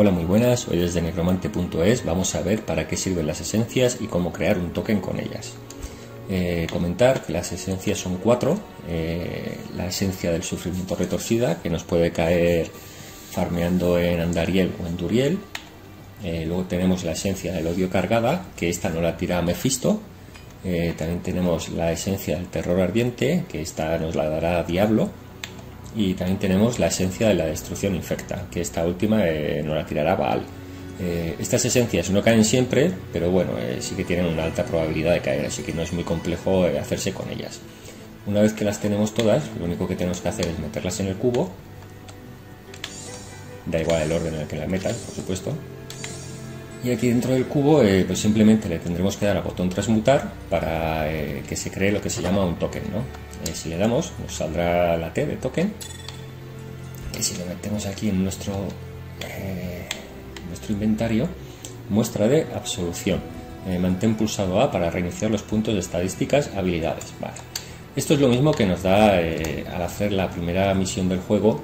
Hola, muy buenas, hoy desde nigromante.es vamos a ver para qué sirven las esencias y cómo crear un token con ellas. Comentar que las esencias son cuatro: la esencia del sufrimiento retorcida, que nos puede caer farmeando en Andariel o en Duriel. Luego tenemos la esencia del odio cargada, que esta no la tira Mephisto. También tenemos la esencia del terror ardiente, que esta nos la dará Diablo. Y también tenemos la esencia de la destrucción infecta, que esta última no la tirará Baal. Estas esencias no caen siempre, pero bueno, sí que tienen una alta probabilidad de caer, así que no es muy complejo hacerse con ellas. Una vez que las tenemos todas, lo único que tenemos que hacer es meterlas en el cubo. Da igual el orden en el que las metas, por supuesto. Y aquí dentro del cubo pues simplemente le tendremos que dar al botón transmutar para que se cree lo que se llama un token, ¿no? Si le damos, nos saldrá la T de token, que si lo metemos aquí en nuestro inventario, muestra de absolución. Mantén pulsado A para reiniciar los puntos de estadísticas, habilidades. Vale. Esto es lo mismo que nos da al hacer la primera misión del juego,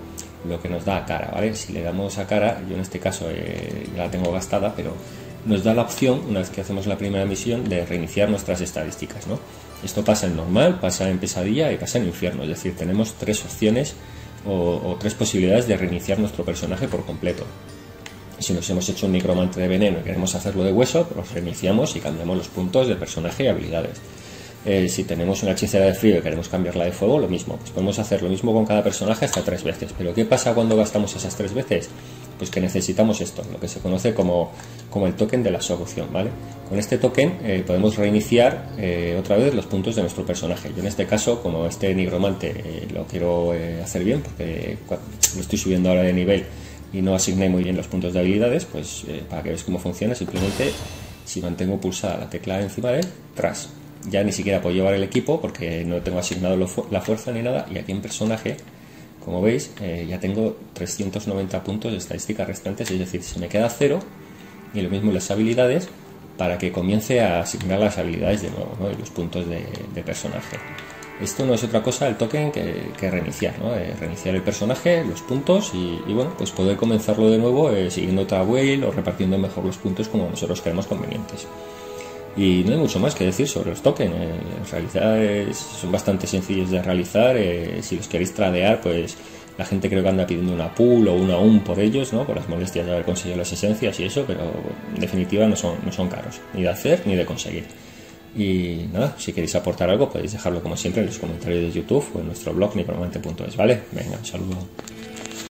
lo que nos da a cara, ¿vale? Si le damos a cara, yo en este caso la tengo gastada, pero nos da la opción, una vez que hacemos la primera misión, de reiniciar nuestras estadísticas, ¿no? Esto pasa en normal, pasa en pesadilla y pasa en infierno, es decir, tenemos tres opciones o tres posibilidades de reiniciar nuestro personaje por completo. Si nos hemos hecho un nigromante de veneno y queremos hacerlo de hueso, pues reiniciamos y cambiamos los puntos de personaje y habilidades. Si tenemos una hechicera de frío y queremos cambiarla de fuego, lo mismo. Pues podemos hacer lo mismo con cada personaje hasta tres veces. Pero ¿qué pasa cuando gastamos esas tres veces? Pues que necesitamos esto, lo que se conoce como el token de la solución, ¿vale? Con este token podemos reiniciar otra vez los puntos de nuestro personaje. Yo en este caso, como este nigromante lo quiero hacer bien, porque lo estoy subiendo ahora de nivel y no asigné muy bien los puntos de habilidades, pues para que veáis cómo funciona, simplemente si mantengo pulsada la tecla encima de tras. Ya ni siquiera puedo llevar el equipo porque no tengo asignado la fuerza ni nada. Y aquí en personaje, como veis, ya tengo 390 puntos de estadísticas restantes. Es decir, se me queda cero. Y lo mismo en las habilidades, para que comience a asignar las habilidades de nuevo, ¿no? Y los puntos de personaje. Esto no es otra cosa el token que reiniciar, ¿no? Reiniciar el personaje, los puntos y bueno, pues poder comenzarlo de nuevo siguiendo otra build o repartiendo mejor los puntos como nosotros creemos convenientes. Y no hay mucho más que decir sobre los tokens. En realidad son bastante sencillos de realizar. Si los queréis tradear, pues la gente creo que anda pidiendo una pool o una un por ellos, ¿no? Por las molestias de haber conseguido las esencias y eso, pero en definitiva no son caros, ni de hacer ni de conseguir. Y nada, si queréis aportar algo podéis dejarlo como siempre en los comentarios de YouTube o en nuestro blog nigromante.es, ¿vale? Venga, un saludo.